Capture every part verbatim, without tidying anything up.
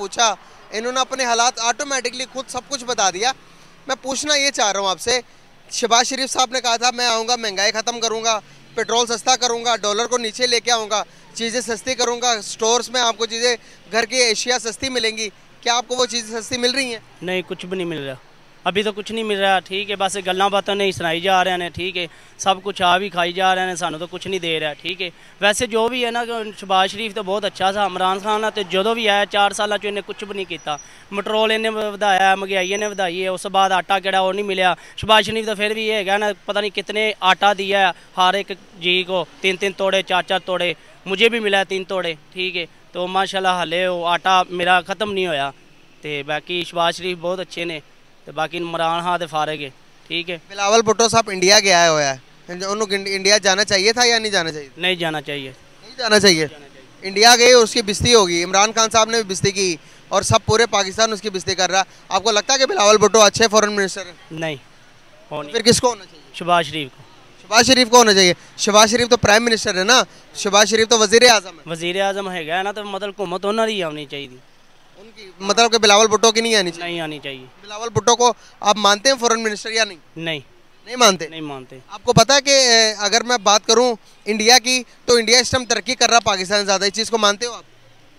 पूछा, इन्होंने अपने हालात ऑटोमेटिकली खुद सब कुछ बता दिया। मैं पूछना ये चाह रहा हूँ आपसे, शहबाज शरीफ साहब ने कहा था मैं आऊँगा, महंगाई ख़त्म करूँगा, पेट्रोल सस्ता करूँगा, डॉलर को नीचे लेके आऊँगा, चीज़ें सस्ती करूँगा, स्टोर्स में आपको चीज़ें, घर की एशिया सस्ती मिलेंगी। क्या आपको वो चीज़ें सस्ती मिल रही हैं? नहीं, कुछ भी नहीं मिल रहा, अभी तो कुछ नहीं मिल रहा। ठीक है, बस गल्लां बातां नहीं सुनाई जा रहे हैं। ठीक है, सब कुछ आ भी खाई जा रहे हैं, सानू तो कुछ नहीं दे रहा। ठीक है, वैसे जो भी है ना, शहबाज शरीफ तो बहुत अच्छा सा, इमरान खान ना तो जो भी आया चार साल इन्हें कुछ भी नहीं किया। पेट्रोल इन्हें वधाया, महंगाई इन्हें वधाई है, उस बाद आटा केड़ा वो नहीं मिला। शहबाज शरीफ तो फिर भी ये है ना, पता नहीं कितने आटा दिया है हर एक जी को, तीन तीन तोड़े, चार चार तोड़े, मुझे भी मिला है तीन तोड़े। ठीक है, तो माशाल्लाह हाले वो आटा मेरा ख़त्म नहीं होया। तो बाकी शहबाज शरीफ बहुत अच्छे ने, तो बाकी इमरान खान तो फारग है। ठीक है, बिलावल भुट्टो साहब इंडिया गया है, होया है, उन्होंने इंडिया जाना चाहिए था या नहीं जाना चाहिए? नहीं जाना चाहिए, नहीं जाना चाहिए, जाना चाहिए। इंडिया गए, उसकी बिस्ती होगी, इमरान खान साहब ने भी बिस्ती की और सब पूरे पाकिस्तान उसकी बिस्ती कर रहा। आपको लगता है कि बिलावल भुट्टो अच्छे फॉरेन मिनिस्टर हैं? नहीं, तो फिर किसको होना चाहिए? शहबाज शरीफ को, शहबाज शरीफ को होना चाहिए। शहबाज शरीफ तो प्राइम मिनिस्टर है ना, शहबाज शरीफ तो वजीर आजम है, वजीर आजम है ना, तो मतलब हुकूमत उन्होंने आनी चाहिए, उनकी मतलब कि बिलावल भुट्टो की नहीं आनी चाहिए, नहीं आनी चाहिए। बिलावल भुट्टो को आप मानते हैं फॉरेन मिनिस्टर या नहीं? नहीं, नहीं मानते, नहीं मानते। आपको पता है कि अगर मैं बात करूं इंडिया की, तो इंडिया इस टाइम तरक्की कर रहा पाकिस्तान ज़्यादा, इस चीज़ को मानते हो आप?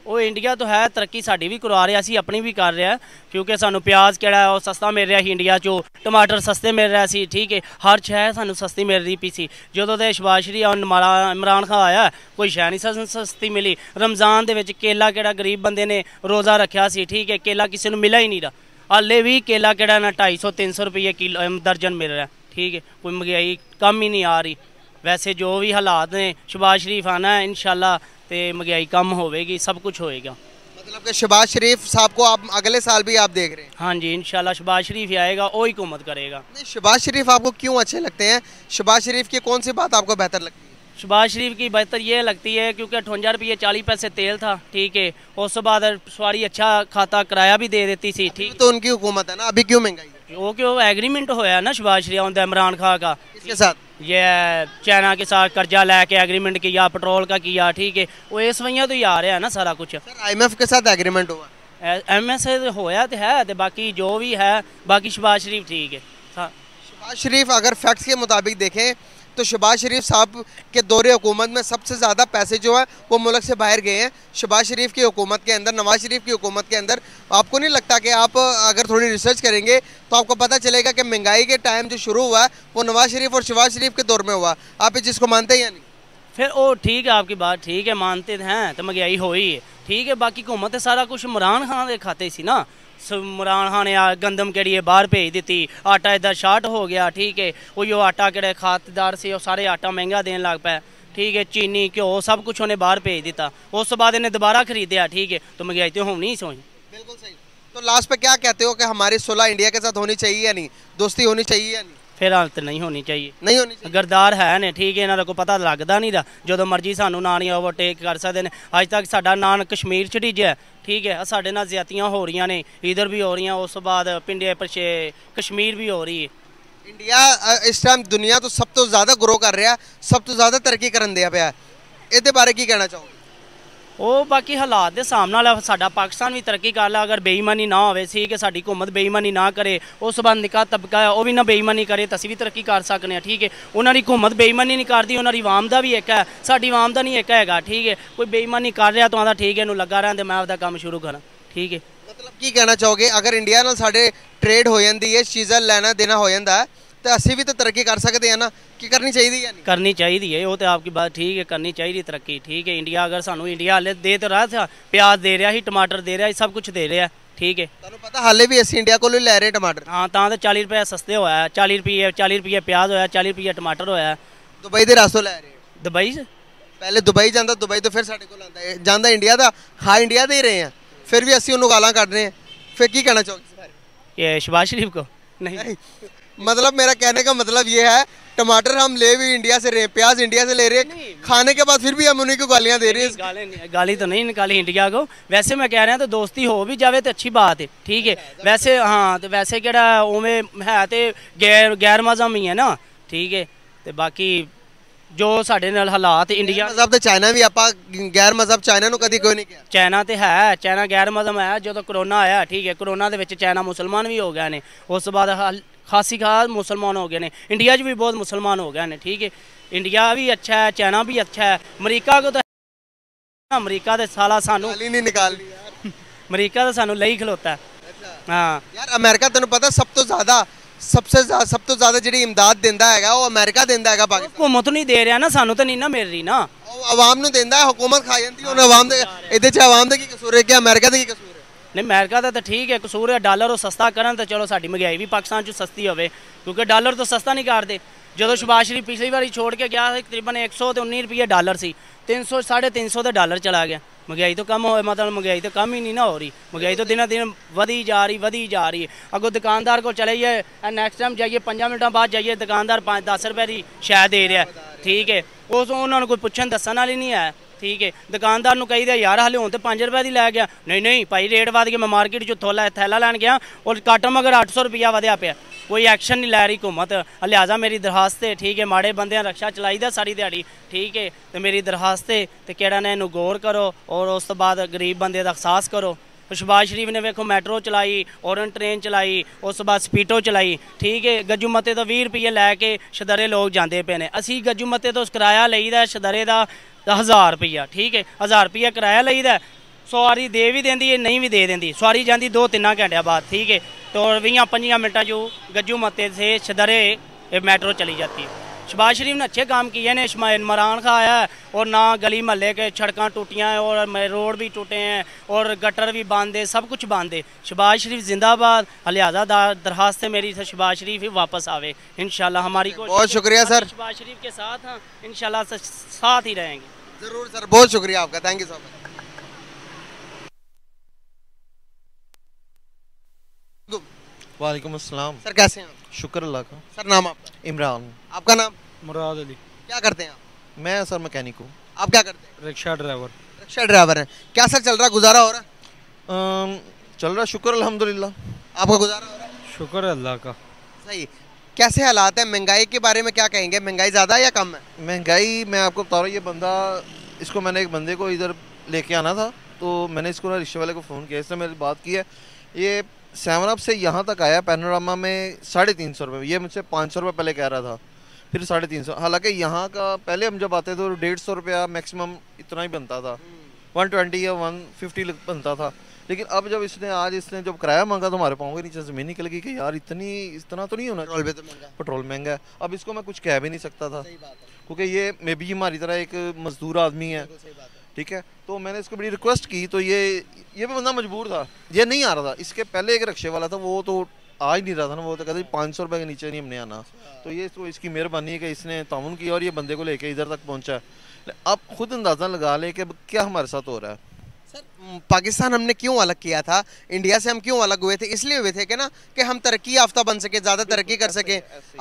वो इंडिया तो है तरक्की साड़ी भी करवा रहा, असी अपनी भी कर रहा है, क्योंकि सानू प्याज केड़ा है सस्ता मिल रहा है इंडिया चो, टमाटर सस्ते मिल रहा सी। ठीक है, हर शह सानू सस्ती मिल रही पी सी। जो तो शहबाज शरीफ और इमरान खान आया, कोई शह नहीं सानू सस्ती मिली। रमज़ान दे विच केला केड़ा गरीब बंदे ने रोज़ा रखा सी, ठीक है, केला किसी नू मिला ही नहीं रहा, हाले भी केला केड़ा ना ढाई सौ तीन सौ रुपये किलो दर्जन मिल रहा है। ठीक है, कोई महंगाई कम ही नहीं आ रही। वैसे जो भी हालात ने, शहबाज शरीफ आना है, इंशाल्लाह तो महंगाई कम होगी, सब कुछ होएगा। मतलब कि शहबाज शरीफ साहब को आप अगले साल भी आप देख रहे हैं? हाँ जी, इंशाल्लाह शहबाज शरीफ आएगा, वही हुकूमत करेगा। शहबाज शरीफ आपको क्यों अच्छे लगते हैं? शहबाज शरीफ की कौन सी बात आपको बेहतर लगती है? शहबाज शरीफ की बेहतर ये लगती है क्योंकि अठवंजा रुपये चालीस पैसे तेल था। ठीक है, उस बाद सवारी अच्छा खाता किराया भी दे देती सी। ठीक, तो उनकी हुकूमत है ना, अभी क्यों महंगाई? वो क्यों एग्रीमेंट होया ना शहबाज शरीफ और इमरान खान का, इसके साथ ये चाइना के साथ कर्जा लेके एग्रीमेंट किया, पेट्रोल का किया। ठीक है, वो इस वजह तो ही आ रहा है ना सारा कुछ। आई एम एफ के साथ एग्रीमेंट हुआ, एम एफ से होया तो है, तो बाकी जो भी है, बाकी शहबाज शरीफ ठीक है। शहबाज शरीफ अगर फैक्ट्स के मुताबिक देखें तो शहबाज शरीफ साहब के दौरे हुकूमत में सबसे ज़्यादा पैसे जो है वो मुल्क से बाहर गए हैं। शहबाज शरीफ की हुकूमत के अंदर, नवाज शरीफ की हुकूमत के अंदर आपको नहीं लगता कि आप अगर थोड़ी रिसर्च करेंगे तो आपको पता चलेगा कि महंगाई के टाइम जो शुरू हुआ है वो नवाज शरीफ और शहबाज शरीफ के दौर में हुआ? आप इस चीज़ को मानते हैं या नहीं? फिर ओ ठीक है, आपकी बात ठीक है, मानते हैं तो महंगाई हो ही है। ठीक है, बाकी हुकूमत सारा कुछ इमरान खान के खाते सी ना। इमरान खान ने गंदम केड़ी बाहर भेज दी, आटा इधर शार्ट हो गया। ठीक है, वो आटा केड़े खातदार से वो सारे आटा महंगा देने लग पाया। ठीक है, चीनी घ्यो सब कुछ उन्हें बाहर भेज दिता, उस बाद इन्हें दोबारा खरीदया। ठीक है, तो महंगाई तो होनी ही सोनी, बिल्कुल सही। तो लास्ट पे क्या कहते हो कि हमारी सुलह इंडिया के साथ होनी चाहिए या नहीं, दोस्ती होनी चाहिए या नहीं? फिर हालत नहीं होनी चाहिए, नहीं होनी चाहिए। गरदार है ने, ठीक है, इन्होंने को पता लगता नहीं था, जो मर्जी सानू ना नहीं ओवरटेक कर सकते हैं। अज तक साडा नान कश्मीर च डीजे, ठीक है, साढ़े नाल ज्यादतियां हो रही ने, इधर भी हो रही, उस बाद पिंडे पछे कश्मीर भी हो रही है। इंडिया इस टाइम दुनिया तो सब तो ज़्यादा ग्रो कर रहा, सब तो ज़्यादा तरक्की करन दिया पिया, इसदे बारे की कहना चाहोगे? वो बाकी हालात के सामने वाला साडा पाकिस्तान भी तरक्की कर ला, अगर बेईमानी ना होवे सी कि साडी हुकूमत बेईमानी ना करे, उस बाद निका तबका है वह भी ना बेईमानी करे, तो असी भी तरक्की कर सकते हैं। ठीक है, उन्होंने हुकूमत बेईमानी नहीं करती, उन्होंने आवाम का भी एक है, साडी आवाम का नहीं एक है। ठीक है, कोई बेईमानी कर रहा तो आंदा ठीक है इन्हूं लगा रहा, मैं आपका काम शुरू करा। ठीक है, मतलब की कहना चाहोगे अगर इंडिया नाल साडे ट्रेड हो जाती है, चीज़ा लेना देना हो जाता है, तो असी भी तो तरक्की कर सकते हैं ना, कि करनी चाहिए या नहीं करनी चाहिए? वो तो आपकी बात ठीक है, करनी चाहिए तरक्की। ठीक है, इंडिया अगर सानू इंडिया हाले दे तो रहा था, प्याज दे रहा ही, टमाटर दे रहा ही, सब कुछ दे रहा है। ठीक है, तुहानू पता हाले भी असी इंडिया को लै रहे टमाटर, हाँ तां ते चालीस रुपये सस्ते होया, चालीस रुपये चालीस रुपये प्याज होया, चालीस रुपये टमाटर होया। दुबई के रास्तों लै रहे, दुबई से पहले दुबई जाता, दुबई तो फिर साढ़े को लाता जाता इंडिया का, हाँ इंडिया दे रहे हैं, फिर भी असी उन्होंने गालां कढ़ रहे हैं। फिर की कहना चाहोगे शहबाज शरीफ को? नहीं, मतलब मेरा कहने का मतलब ये है, टमाटर हम ले भी इंडिया से रहे, प्याज इंडिया से ले रहे हैं, खाने के बाद फिर भी हम उन्हीं को गालियाँ दे रहे हैं। गाली गाली तो नहीं निकाली इंडिया को। वैसे मैं कह रहा हूँ तो दोस्ती हो भी जाए तो अच्छी बात है। ठीक है, वैसे हाँ तो वैसे कि उमें है तो गैर गैर मजहम ही है ना। ठीक है, तो बाकी ਜੋ ਸਾਡੇ ਨਾਲ ਹਾਲਾਤ ਇੰਡੀਆ ਮਜ਼ਹਬ ਤੇ ਚਾਈਨਾ ਵੀ ਆਪਾਂ ਗੈਰ ਮਜ਼ਹਬ ਚਾਈਨਾ ਨੂੰ ਕਦੀ ਕੋਈ ਨਹੀਂ ਕਿਹਾ। ਚਾਈਨਾ ਤੇ ਹੈ, ਚਾਈਨਾ ਗੈਰ ਮਜ਼ਹਬ ਹੈ। ਜਦੋਂ ਕਰੋਨਾ ਆਇਆ, ਠੀਕ ਹੈ, ਕਰੋਨਾ ਦੇ ਵਿੱਚ ਚਾਈਨਾ ਮੁਸਲਮਾਨ ਵੀ ਹੋ ਗਏ ਨੇ, ਉਸ ਤੋਂ ਬਾਅਦ खासी खास मुसलमान हो गए हैं। इंडिया भी बहुत मुसलमान हो गए हैं, ठीक है। इंडिया भी अच्छा है, चाइना भी अच्छा है। अमरीका को तो अमरीका तो साला सानू नहीं निकाल अमरीका तो सानू ले ही खलोता है। अच्छा। हाँ यार अमेरिका तेन पता सब तो ज़्यादा सबसे सब तो ज़्यादा जी इमदाद देता है वो अमेरिका देता है। हुकूमत नहीं दे रहा ना, सानू तो नहीं ना मिल रही ना, आवाम नूं देंदा है। हुकूमत खा जाती है आवाम इहदे च। आवाम दा की कसूर है कि अमेरिका दा की कसूर है? नहीं अमेरिका का तो ठीक है कसूर है, डालर वो सस्ता करन तो चलो साड़ी महंगाई भी पाकिस्तान चो सस्ती होवे, क्योंकि डालर तो सस्ता नहीं करते। जो शहबाज शरीफ पिछली बार छोड़ के गया तकरीबन एक सौ तो उन्नी रुपये डालर सी, तीन सौ साढ़े तीन सौ तो डालर चला गया। महंगाई तो कम हो, मतलब महंगाई तो कम ही नहीं ना हो रही। महंगाई तो दिन दिन वधी जा रही वधी जा रही है। अगर दुकानदार को चले जाइए, नैक्सट टाइम जाइए, पाँच मिनटों बाद जाइए, दुकानदार पाँच दस रुपए की शायद दे रहा है, ठीक है। उस उन्होंने कोई पूछन दसन वाली नहीं है, ठीक है। दुकानदार कही दे यार हाले हूँ तो पाँच रुपए की लै गया, नहीं नहीं भाई रेट वध गया। मैं मार्केट चो थोला थैला लैन गया और घट मगर अठ सौ रुपया वध्या पे। कोई एक्शन नहीं लै रही हुकूमत, लिहाजा मेरी दरखास्त है, ठीक है। माड़े बंदे रक्षा चलाई दा सारी दिहाड़ी, ठीक है। तो मेरी दरखास्त है तो किड़ा ने इनू गौर करो और उस तो बाद गरीब बंदे का अहसास करो। शहबाज शरीफ ने वेखो मैट्रो चलाई, औरन ट्रेन चलाई, उस बाद स्पीटो चलाई, ठीक है। गज्जू मते तो भी रुपये लैके शदरे लोग जाते पे ने। असी गज्जू मते तो किराया लईदा शदरे का हज़ार रुपया, ठीक है। हज़ार रुपया किराया लईदा, सवारी दे भी देंदी है नहीं भी दे देंदी। सवारी जाती दो तिना घंटे बाद, ठीक है। तो भी पंजी मिनटा जो गज्जू मते से शदरे मेट्रो चली जाती है। शहबाज शरीफ ने अच्छे काम किए ने, इमरान खान आया है और ना गली महल्ले के सड़कें टूटियाँ हैं और रोड भी टूटे हैं और गटर भी बंद है, सब कुछ बंद है। शहबाज शरीफ जिंदाबाद। लिहाजा दरखास्त है मेरी शहबाज शरीफ ही वापस आवे इंशाल्लाह। हमारी बहुत शुक्रिया सर, शहबाज शरीफ के साथ हाँ इंशाल्लाह साथ ही रहेंगे। ज़रूर सर, बहुत शुक्रिया आपका, थैंक यू सो मच। वालेकुम अस्सलाम सर, कैसे हैं आप? शुक्र अल्लाह का। सर नाम आपका? इमरान। आपका नाम? मुराद अली। क्या करते हैं आप? मैं सर मैकेनिक हूँ। आप क्या करते हैं? Rickshaw driver. रिक्शा ड्राइवर हैं। क्या सर चल रहा, गुजारा हो रहा? आ, चल रहा शुक्र अल्हम्दुलिल्लाह। आपका गुजारा हो रहा है? शुक्र अल्लाह का। सही। कैसे हालात हैं, महंगाई के बारे में क्या कहेंगे? महंगाई ज़्यादा है या कम है? महंगाई मैं आपको बता रहा हूँ, ये बंदा इसको मैंने एक बंदे को इधर लेके आना था तो मैंने इसको ना रिक्शे वाले को फ़ोन किया, इसने मेरी बात की है। ये सेवन अप से यहाँ तक आया पैनोरामा में साढ़े तीन सौ रुपये, ये मुझसे पाँच सौ रुपये पहले कह रहा था, फिर साढ़े तीन सौ। हालाँकि यहाँ का पहले हम जब आते थे तो डेढ़ सौ रुपया मैक्सिमम इतना ही बनता था, वन ट्वेंटी या वन फिफ्टी बनता था। लेकिन अब जब इसने आज इसने जब किराया मांगा तो हमारे पाँव के नीचे ज़मीन निकल गई कि यार इतनी इतना तो नहीं होना। पेट्रोल महंगा है, अब इसको मैं कुछ कह भी नहीं सकता था क्योंकि ये मे बी हमारी तरह एक मजदूर आदमी है, ठीक है। तो मैंने इसको बड़ी रिक्वेस्ट की तो ये ये भी बंदा मजबूर था, ये नहीं आ रहा था। इसके पहले एक रिक्शे वाला था वो तो आ ही नहीं रहा था ना, वो तो कहता पाँच सौ रुपये के नीचे नहीं हमने आना। तो ये तो इसकी मेहरबानी है कि इसने ताउन किया और ये बंदे को लेके इधर तक पहुँचा। आप खुद अंदाज़ा लगा लें कि क्या हमारे साथ हो रहा है। सर पाकिस्तान हमने क्यों अलग किया था, इंडिया से हम क्यों अलग हुए थे? इसलिए हुए थे कि ना कि हम तरक्की याफ्ता बन सके, ज़्यादा तरक्की कर सके।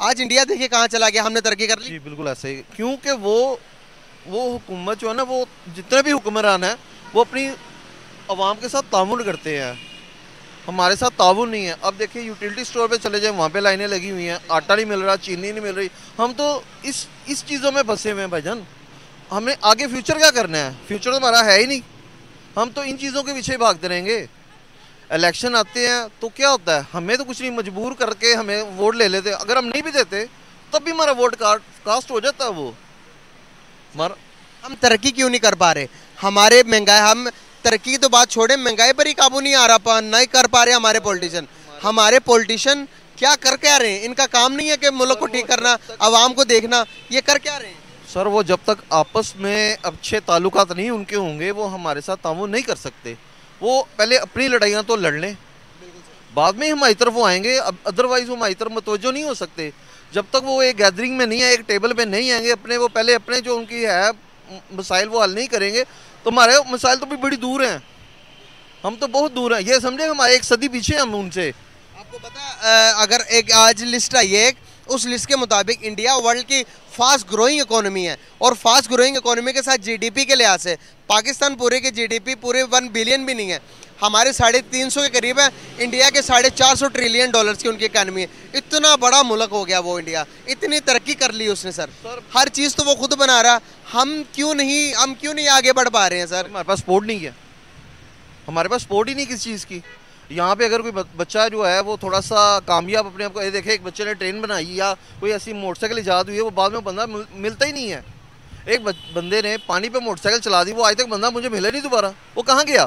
आज इंडिया देखिए कहाँ चला गया, हमने तरक्की कर ली। बिल्कुल ऐसे ही, क्योंकि वो वो हुकूमत जो है ना, वो जितने भी हुक्मरान हैं वो अपनी आवाम के साथ ताउन करते हैं, हमारे साथ ताउन नहीं है। अब देखिए यूटिलिटी स्टोर पे चले जाए, वहाँ पे लाइनें लगी हुई हैं, आटा नहीं मिल रहा, चीनी नहीं मिल रही। हम तो इस इस चीज़ों में फंसे हुए हैं भाईजान। हमें आगे फ्यूचर क्या करना है, फ्यूचर तो हमारा है ही नहीं, हम तो इन चीज़ों के पीछे भागते रहेंगे। इलेक्शन आते हैं तो क्या होता है, हमें तो कुछ नहीं, मजबूर करके हमें वोट ले लेते। अगर हम नहीं भी देते तब भी हमारा वोट कास्ट हो जाता है। वो हम तरक्की क्यों नहीं कर पा रहे? हमारे महंगाई, हम तरक्की तो बात छोड़े, महंगाई पर ही काबू नहीं आ रहा, नहीं कर पा रहे हमारे पॉलिटिशियन। हमारे पॉलिटिशियन क्या कर क्या रहे हैं? इनका काम नहीं है कि मुल्क को ठीक करना, आवाम को देखना, ये कर क्या रहे हैं? सर वो जब तक आपस में अच्छे ताल्लुकात नहीं उनके होंगे वो हमारे साथ ताउन नहीं कर सकते। वो पहले अपनी लड़ाइयाँ तो लड़ लें, बाद में हमारी तरफ वो आएंगे, अदरवाइज वो हमारी तरफ मतवजो नहीं हो सकते। जब तक वो एक गैदरिंग में नहीं आए, एक टेबल पे नहीं आएंगे, अपने वो पहले अपने जो उनकी है मसाइल वो हल नहीं करेंगे तो हमारे मसाइल तो भी बड़ी दूर हैं, हम तो बहुत दूर हैं। ये समझे हमारे एक सदी पीछे हम उनसे। आपको पता है अगर एक आज लिस्ट आई है, उस लिस्ट के मुताबिक इंडिया वर्ल्ड की फास्ट ग्रोइंग इकोनॉमी है और फास्ट ग्रोइंग इकोनॉमी के साथ जीडीपी के लिहाज से पाकिस्तान पूरे के जीडीपी पूरे वन बिलियन भी नहीं है। हमारे साढ़े तीन सौ के करीब है, इंडिया के साढ़े चार सौ ट्रिलियन डॉलर्स की उनकी इकानमी है। इतना बड़ा मुल्क हो गया वो इंडिया, इतनी तरक्की कर ली उसने सर, सर हर चीज़ तो वो खुद बना रहा, हम क्यों नहीं हम क्यों नहीं आगे बढ़ पा रहे हैं सर? हमारे पास सपोर्ट नहीं है, हमारे पास सपोर्ट ही नहीं किसी चीज़ की। यहाँ पे अगर कोई बच्चा जो है वो थोड़ा सा कामयाब अपने आप को, ये देखे एक बच्चे ने ट्रेन बनाई या कोई ऐसी मोटरसाइकिल ईजाद हुई है, वो बाद में बंदा मिलता ही नहीं है। एक बंदे ने पानी पे मोटरसाइकिल चला दी, वो आज तक बंदा मुझे मिला नहीं दोबारा, वो कहाँ गया?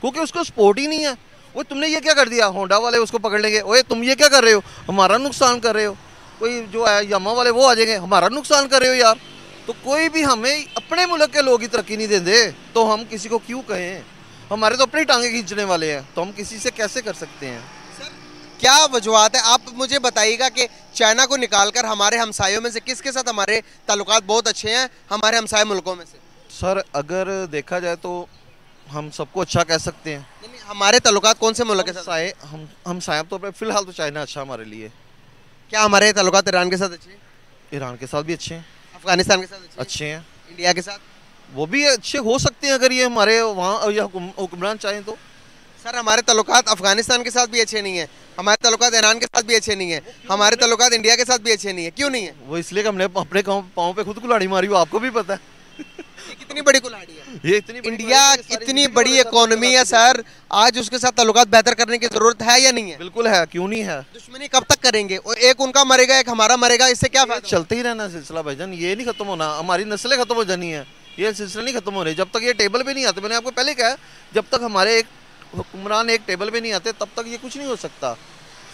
क्योंकि उसको सपोर्ट ही नहीं है। वो तुमने ये क्या कर दिया, होंडा वाले उसको पकड़ लेंगे, ओए तुम ये क्या कर रहे हो, हमारा नुकसान कर रहे हो। कोई जो है यामा वाले वो आ जाएंगे, हमारा नुकसान कर रहे हो यार। तो कोई भी हमें अपने मुल्क के लोग ही तरक्की नहीं देते तो हम किसी को क्यों कहें? हमारे तो अपनी टांगे खींचने वाले हैं, तो हम किसी से कैसे कर सकते हैं? सर क्या वजूहत है, आप मुझे बताइएगा कि चाइना को निकालकर हमारे हमसायों में से किसके साथ हमारे ताल्लुकात बहुत अच्छे हैं, हमारे हमसाय मुल्कों में से? सर अगर देखा जाए तो हम सबको अच्छा कह सकते हैं। नहीं, नहीं, हमारे ताल्लुकात कौन से मुल्क के साथ? हम हमसाया तो अपने फ़िलहाल तो चाइना अच्छा हमारे लिए। क्या हमारे ताल्लुकात ईरान के साथ अच्छे हैं? ईरान के साथ भी अच्छे हैं, अफगानिस्तान के साथ अच्छे हैं, इंडिया के साथ वो भी अच्छे हो सकते हैं अगर ये हमारे वहाँ या हुक्मरान चाहें तो। सर हमारे ताल्लुकात अफगानिस्तान के साथ भी अच्छे नहीं है, हमारे ताल्लुकात ईरान के साथ भी अच्छे नहीं है, हमारे ताल्लुकात इंडिया के साथ भी अच्छे नहीं है। क्यों नहीं है? वो इसलिए कि हमने अपने पाँव पे खुद कुल्हाड़ी मारी हो, आपको भी पता है कितनी बड़ी कुल्हाड़ी है ये। इतनी इंडिया इतनी बड़ी इकोनॉमी है सर, आज उसके साथ ताल्लुकात बेहतर करने की जरूरत है या नहीं है? बिल्कुल है, क्यों नहीं है। दुश्मनी कब तक करेंगे, और एक उनका मरेगा एक हमारा मरेगा, इससे क्या फायदा? चलते ही रहना सिलसिला भाईजान, ये नहीं खत्म होना, हमारी नस्लें खत्म हो जानी है, ये सिलसिला नहीं खत्म हो रही। जब तक ये टेबल पे नहीं आते, मैंने आपको पहले कहा, जब तक हमारे एक हुक्मरान एक टेबल पे नहीं आते तब तक ये कुछ नहीं हो सकता।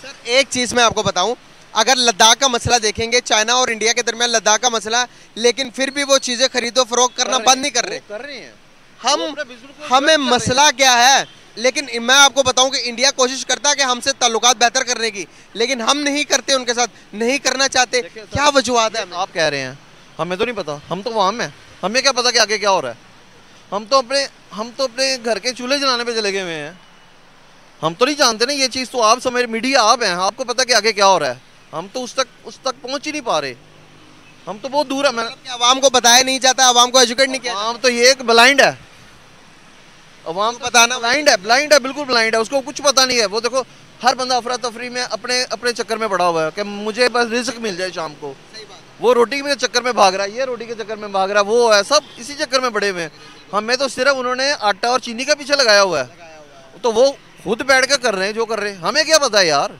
सर एक चीज़ मैं आपको बताऊं, अगर लद्दाख का मसला देखेंगे, चाइना और इंडिया के दरमियान लद्दाख का मसला, लेकिन फिर भी वो चीज़ें खरीदो फरोख्त करना बंद नहीं कर रहे कर रहे हैं। हम हमें मसला क्या है, लेकिन मैं आपको बताऊं कि इंडिया कोशिश करता है कि हमसे ताल्लुकात बेहतर करने की, लेकिन हम नहीं करते, उनके साथ नहीं करना चाहते। क्या वजूहत है आप कह रहे हैं? हमें तो नहीं पता, हम तो वहाँ में, हमें क्या पता कि आगे क्या हो रहा है। हम तो अपने हम तो अपने घर के चूल्हे जलाने पे चले गए हुए हैं, हम तो नहीं जानते ना ये चीज़। तो आप समझ, मीडिया आप हैं, आपको पता कि आगे क्या हो रहा है, हम तो उस तक उस तक पहुंच ही नहीं पा रहे, हम तो बहुत दूर है। मैंने आवाम को बताया नहीं जाता, आवाम को एजुकेट नहीं किया। आवाम तो ये एक ब्लाइंड है, आवाम बताना ब्लाइंड है, ब्लाइंड है, बिल्कुल ब्लाइंड है, उसको कुछ पता नहीं है। वो देखो हर बंदा अफरा तफरी में अपने अपने चक्कर में पड़ा हुआ है कि मुझे बस रिस्क मिल जाए शाम को। वो रोटी के चक्कर में भाग रहा है, ये रोटी के चक्कर में भाग रहा है, वो है, सब इसी चक्कर में पड़े हुए हैं। हमें तो सिर्फ उन्होंने आटा और चीनी का पीछे लगाया हुआ है, तो वो खुद बैठ कर कर रहे हैं जो कर रहे हैं, हमें क्या पता है यार।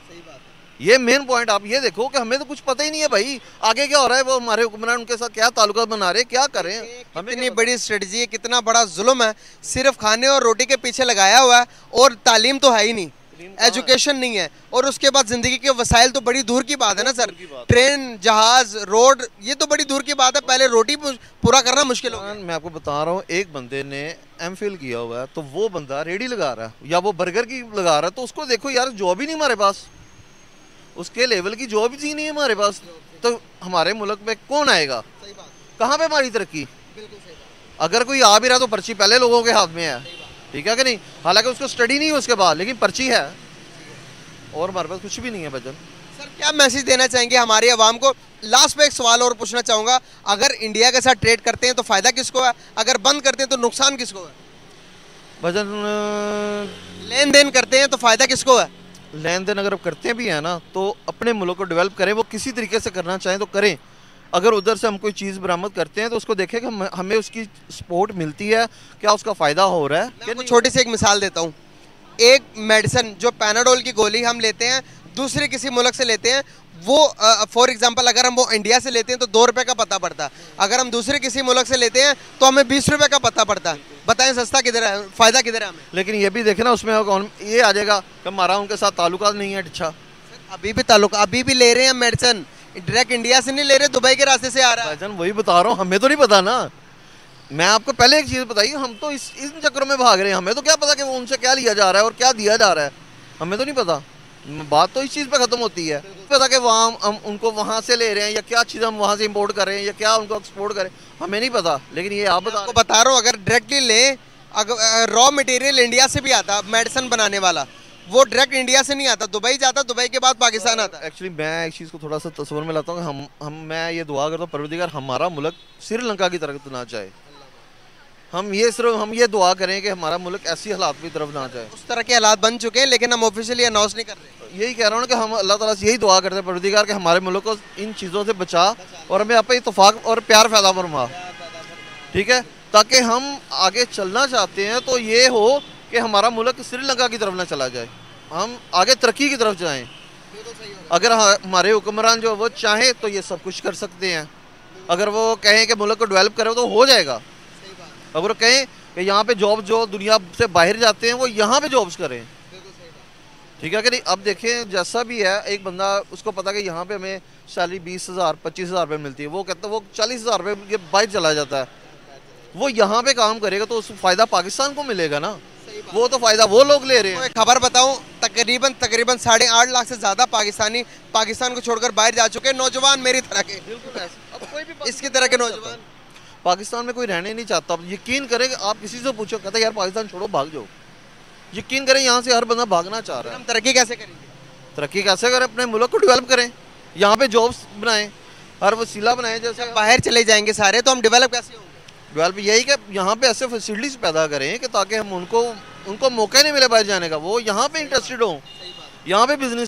ये मेन पॉइंट आप ये देखो कि हमें तो कुछ पता ही नहीं है भाई आगे क्या हो रहा है, वो हमारे हुक्मरान उनके साथ क्या ताल्लुकात बना रहे, क्या कर रहे हैं। हमें इतनी बड़ी स्ट्रेटजी है, कितना बड़ा जुल्म है, सिर्फ खाने और रोटी के पीछे लगाया हुआ है, और तालीम तो है ही नहीं, एजुकेशन नहीं है, और उसके बाद जिंदगी के वसाइल तो बड़ी दूर की बात है ना सर। ट्रेन, जहाज, रोड, ये तो बड़ी दूर की बात है, पहले रोटी पूरा करना मुश्किल होगा। मैं आपको बता रहा हूँ, एक बंदे ने एमफिल किया हुआ है तो वो बंदा रेडी लगा रहा है या वो बर्गर की लगा रहा है, तो उसको देखो यार, जॉब ही नहीं हमारे पास, उसके लेवल की जॉब ही नहीं है हमारे पास, तो हमारे मुल्क में कौन आएगा, कहाँ पे हमारी तरक्की? अगर कोई आ भी रहा तो पर्ची पहले लोगों के हाथ में है, ठीक है कि नहीं? हालांकि उसको स्टडी नहीं है उसके बाद, लेकिन पर्ची है और हमारे पास कुछ भी नहीं है भजन। सर क्या मैसेज देना चाहेंगे हमारी आवाम को? लास्ट में एक सवाल और पूछना चाहूँगा, अगर इंडिया के साथ ट्रेड करते हैं तो फ़ायदा किसको है, अगर बंद करते हैं तो नुकसान किसको है भजन? लेन देन करते हैं तो फ़ायदा किसको है? लेन देन अगर आप करते भी हैं ना तो अपने मुल्क को डेवलप करें, वो किसी तरीके से करना चाहें तो करें। अगर उधर से हम कोई चीज़ बरामद करते हैं तो उसको देखें कि हम, हमें उसकी सपोर्ट मिलती है, क्या उसका फ़ायदा हो रहा है। मैं छोटी सी एक मिसाल देता हूँ, एक मेडिसन जो पैनाडोल की गोली हम लेते हैं, दूसरे किसी मुल्क से लेते हैं, वो फॉर एग्जांपल अगर हम वो इंडिया से लेते हैं तो दो रुपये का पता पड़ता, अगर हम दूसरे किसी मुल्क से लेते हैं तो हमें बीस रुपये का पता पड़ता, बताएं सस्ता किधर है, फ़ायदा किधर है हमें? लेकिन ये भी देखें ना, उसमें ये आ जाएगा कि हमारा उनके साथ ताल्लुकात नहीं है। अच्छा, अभी भी ताल्लुक अभी भी ले रहे हैं मेडिसन, डायरेक्ट इंडिया से नहीं ले रहे, दुबई के रास्ते से आ रहा है। वही बता रहा हूँ, हमें तो नहीं पता ना। मैं आपको पहले एक चीज़ बताई, हम तो इस इन चक्करों में भाग रहे हैं, हमें तो क्या पता कि वो उनसे क्या लिया जा रहा है और क्या दिया जा रहा है, हमें तो नहीं पता। बात तो इस चीज़ पे ख़त्म होती है, पता कि वहाँ हम उनको वहाँ से ले रहे हैं या क्या चीज़ हम वहाँ से इम्पोर्ट कर रहे हैं या क्या उनको एक्सपोर्ट करें, हमें नहीं पता। लेकिन ये आप बता बता रहा हूँ, अगर डायरेक्टली लें, अगर रॉ मटेरियल इंडिया से भी आता, मेडिसिन बनाने वाला वो डायरेक्ट इंडिया से नहीं आता, दुबई जाता, दुबई के बाद पाकिस्तान आता। एक्चुअली मैं एक चीज़ को थोड़ा सा तस्वीर में लाता हूँ, हम हम मैं ये दुआ करता हूँ परवरदिगार, हमारा मुल्क श्रीलंका की तरक्की ना जाए, हम ये सिर्फ हम ये दुआ करें कि हमारा मुल्क ऐसी हालात की तरफ ना जाए। उस तरह के हालात बन चुके हैं लेकिन हम ऑफिशियली अनाउंस नहीं कर रहे। यही कह रहा हूँ कि हम अल्लाह ताला से यही दुआ करते हैं परवरदिगार कि हमारे मुल्क को इन चीज़ों से बचा और हमें अपने इत्तेफाक और प्यार फैला फरमा, ठीक है, ताकि हम आगे चलना चाहते हैं तो ये हो कि हमारा मुल्क श्रीलंका की तरफ ना चला जाए, हम आगे तरक्की की तरफ जाएँ। अगर हमारे हुक्मरान जो वो चाहें तो ये सब कुछ कर सकते हैं, अगर वो कहें कि मुल्क को डेवलप करें तो हो जाएगा। अगर कहें कि यहाँ पे जॉब जो दुनिया से बाहर जाते हैं वो यहाँ पे जॉब्स करें, ठीक है कि नहीं। अब देखें जैसा भी है, एक बंदा उसको पता कि यहाँ पे हमें सैलरी बीस हज़ार पच्चीस हज़ार रुपये मिलती है, वो कहता है वो चालीस हज़ार रुपये ये बाइक चला जाता है, वो यहाँ पे काम करेगा तो उस फ़ायदा पाकिस्तान को मिलेगा ना, वो तो फ़ायदा वो लोग ले रहे हैं। मैं खबर बताऊँ, तकरीबन तकरीबन साढ़े आठ लाख से ज़्यादा पाकिस्तानी पाकिस्तान को छोड़कर बाहर जा चुके हैं, नौजवान मेरी तरह के, अब कोई भी इसकी तरह के नौजवान पाकिस्तान में कोई रहने नहीं चाहता। आप यकीन करें कि आप किसी से पूछो कहते यार पाकिस्तान छोड़ो भाग जाओ, यकीन करें यहाँ से हर बंदा भागना चाह रहा है। हम तरक्की कैसे करेंगे? तरक्की कैसे करें? अपने मुल्क को डेवलप करें, यहाँ पे जॉब्स बनाएं, हर वसीला बनाएं। जैसे बाहर चले जाएंगे सारे तो हम डेवलप कैसे होंगे? डेवलप यही कि यहाँ पे ऐसे फैसिलिटीज पैदा करें कि ताकि हम उनको उनको मौका नहीं मिले बाहर जाने का, वो यहाँ पे इंटरेस्टेड हों, यहाँ पे बिजनेस